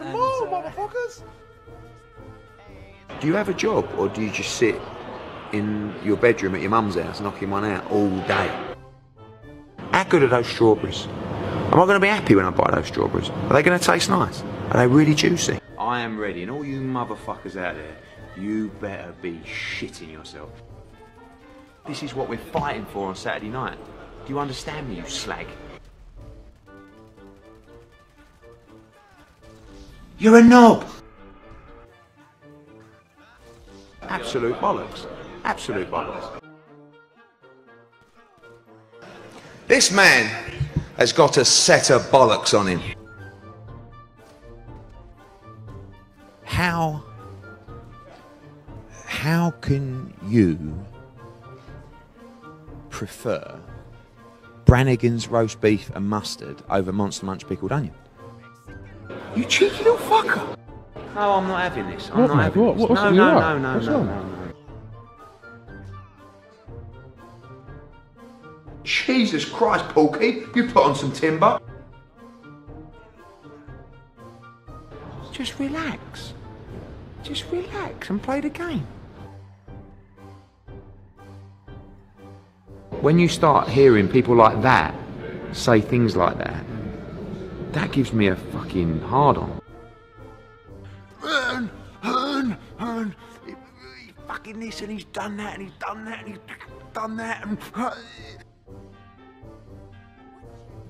Hello, motherfuckers! Do you have a job, or do you just sit in your bedroom at your mum's house knocking one out all day? How good are those strawberries? Am I going to be happy when I buy those strawberries? Are they going to taste nice? Are they really juicy? I am ready, and all you motherfuckers out there, you better be shitting yourself. This is what we're fighting for on Saturday night. Do you understand me, you slag? You're a knob! Absolute bollocks. Absolute bollocks. This man has got a set of bollocks on him. How can you prefer Brannigan's roast beef and mustard over Monster Munch pickled onion? You cheeky little fucker! No, I'm not having this. I'm not having this. No. Jesus Christ, Porky, you put on some timber. Just relax. Just relax and play the game. When you start hearing people like that say things like that, that gives me a fucking hard-on. Hearn, he's fucking this and he's done that and he's done that and he's done that and...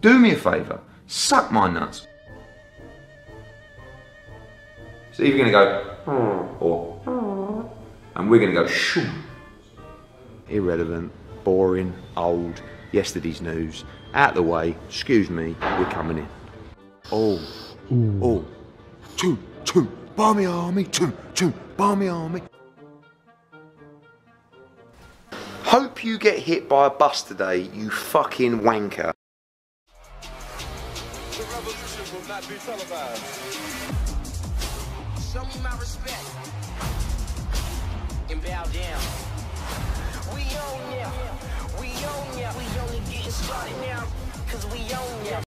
Do me a favour, suck my nuts. So either you're gonna go, or, and we're gonna go, shoo. Irrelevant, boring, old, yesterday's news, out the way, excuse me, we're coming in. Oh, two, barmy army, two, barmy army. Hope you get hit by a bus today, you fucking wanker. The revolution will not be televised. Show me my respect and bow down. We own ya, we only getting started now, cause we own ya.